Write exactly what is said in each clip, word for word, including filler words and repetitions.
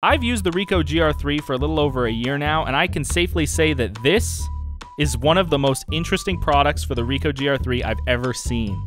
I've used the Ricoh G R three for a little over a year now, and I can safely say that this is one of the most interesting products for the Ricoh G R three I've ever seen.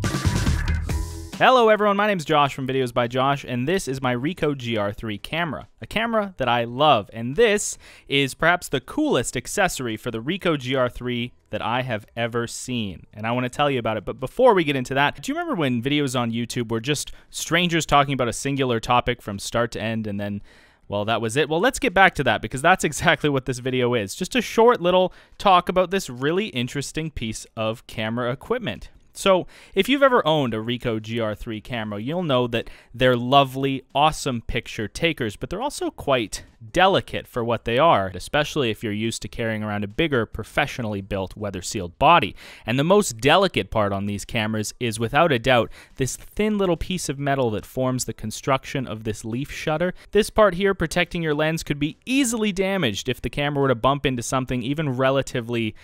Hello everyone, my name's Josh from Videos by Josh, and this is my Ricoh G R three camera, a camera that I love, and this is perhaps the coolest accessory for the Ricoh G R three that I have ever seen, and I want to tell you about it. But before we get into that, do you remember when videos on YouTube were just strangers talking about a singular topic from start to end, and then well, that was it. Well, let's get back to that, because that's exactly what this video is. Just a short little talk about this really interesting piece of camera equipment. So if you've ever owned a Ricoh G R three camera, you'll know that they're lovely, awesome picture takers, but they're also quite delicate for what they are, especially if you're used to carrying around a bigger, professionally built, weather-sealed body. And the most delicate part on these cameras is, without a doubt, this thin little piece of metal that forms the construction of this leaf shutter. This part here, protecting your lens, could be easily damaged if the camera were to bump into something even relatively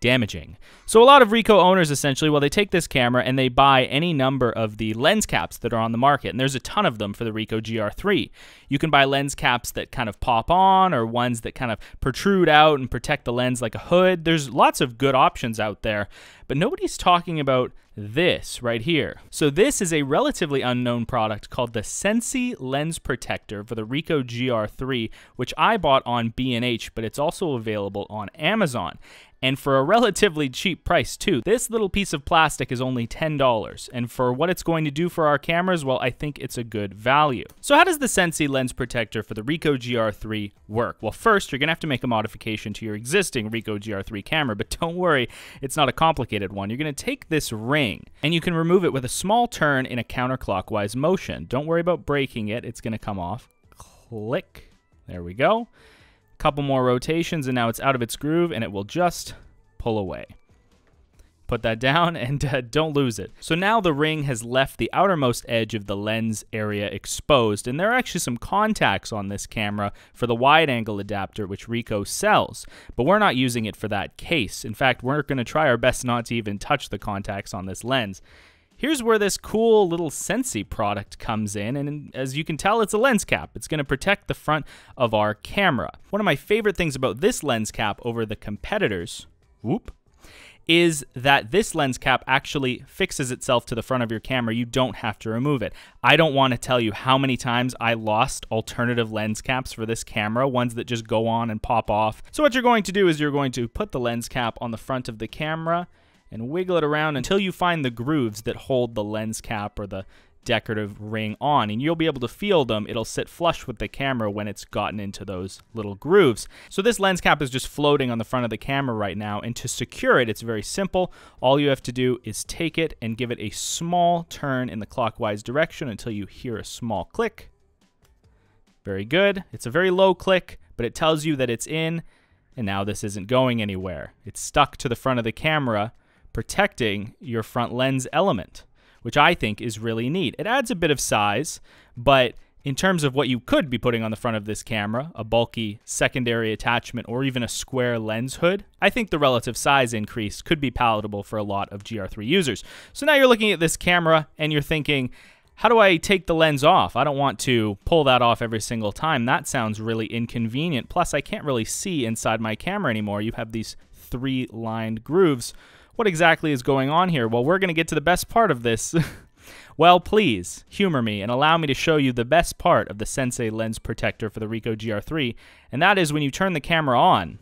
damaging. So a lot of Ricoh owners essentially, well, they take this camera and they buy any number of the lens caps that are on the market, and there's a ton of them for the Ricoh G R three. You can buy lens caps that kind of pop on, or ones that kind of protrude out and protect the lens like a hood. There's lots of good options out there, but nobody's talking about this right here. So this is a relatively unknown product called the Sensei Lens Protector for the Ricoh G R three, which I bought on B and H, but it's also available on Amazon, and for a relatively cheap price too. This little piece of plastic is only ten dollars, and for what it's going to do for our cameras, well, I think it's a good value. So how does the Sensei Lens Protector for the Ricoh G R three work? Well, first, you're gonna have to make a modification to your existing Ricoh G R three camera, but don't worry, it's not a complicated one. You're gonna take this ring, and you can remove it with a small turn in a counterclockwise motion. Don't worry about breaking it. It's going to come off. Click. There we go. Couple more rotations, and now it's out of its groove, and it will just pull away. Put that down, and uh, don't lose it. So now the ring has left the outermost edge of the lens area exposed, and there are actually some contacts on this camera for the wide-angle adapter, which Ricoh sells, but we're not using it for that case. In fact, we're going to try our best not to even touch the contacts on this lens. Here's where this cool little Sensei product comes in, and as you can tell, it's a lens cap. It's going to protect the front of our camera. One of my favorite things about this lens cap over the competitors, whoop, is that this lens cap actually fixes itself to the front of your camera. You don't have to remove it. I don't want to tell you how many times I lost alternative lens caps for this camera, ones that just go on and pop off. So what you're going to do is you're going to put the lens cap on the front of the camera and wiggle it around until you find the grooves that hold the lens cap or the decorative ring on, and you'll be able to feel them. It'll sit flush with the camera when it's gotten into those little grooves. So this lens cap is just floating on the front of the camera right now, and to secure it, it's very simple. All you have to do is take it and give it a small turn in the clockwise direction until you hear a small click. Very good. It's a very low click, but it tells you that it's in, and now this isn't going anywhere. It's stuck to the front of the camera, protecting your front lens element, which I think is really neat. It adds a bit of size, but in terms of what you could be putting on the front of this camera, a bulky secondary attachment or even a square lens hood, I think the relative size increase could be palatable for a lot of G R three users. So now you're looking at this camera and you're thinking, how do I take the lens off? I don't want to pull that off every single time. That sounds really inconvenient. Plus, I can't really see inside my camera anymore. You have these three lined grooves. What exactly is going on here? Well, we're going to get to the best part of this. Well, please humor me and allow me to show you the best part of the Sensei Lens Protector for the Ricoh G R three, and that is when you turn the camera on,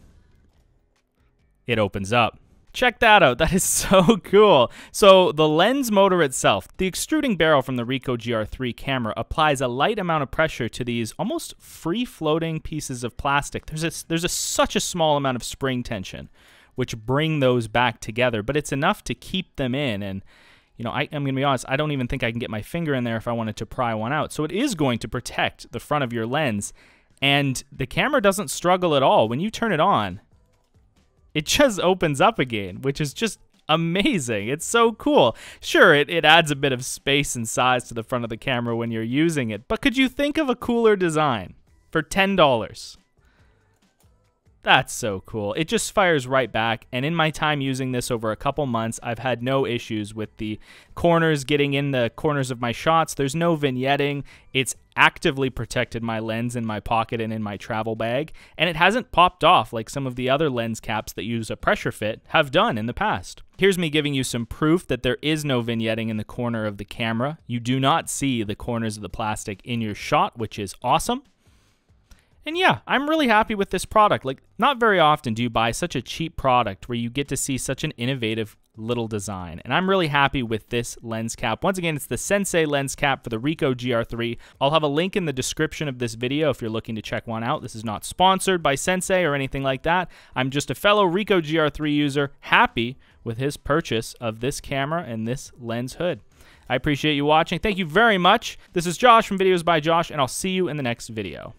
it opens up. Check that out. That is so cool. So the lens motor itself, the extruding barrel from the Ricoh G R three camera, applies a light amount of pressure to these almost free-floating pieces of plastic. There's a, there's a, such a small amount of spring tension, which bring those back together, but it's enough to keep them in. And you know, I, I'm gonna be honest, I don't even think I can get my finger in there if I wanted to pry one out. So it is going to protect the front of your lens, and the camera doesn't struggle at all. When you turn it on, it just opens up again, which is just amazing. It's so cool. Sure, it, it adds a bit of space and size to the front of the camera when you're using it, but could you think of a cooler design for ten dollars? That's so cool. It just fires right back, and in my time using this over a couple months, I've had no issues with the corners getting in the corners of my shots. There's no vignetting. It's actively protected my lens in my pocket and in my travel bag, and it hasn't popped off like some of the other lens caps that use a pressure fit have done in the past. Here's me giving you some proof that there is no vignetting in the corner of the camera. You do not see the corners of the plastic in your shot, which is awesome. And yeah, I'm really happy with this product. Like, not very often do you buy such a cheap product where you get to see such an innovative little design. And I'm really happy with this lens cap. Once again, it's the Sensei lens cap for the Ricoh G R three. I'll have a link in the description of this video if you're looking to check one out. This is not sponsored by Sensei or anything like that. I'm just a fellow Ricoh G R three user happy with his purchase of this camera and this lens hood. I appreciate you watching. Thank you very much. This is Josh from Videos by Josh, and I'll see you in the next video.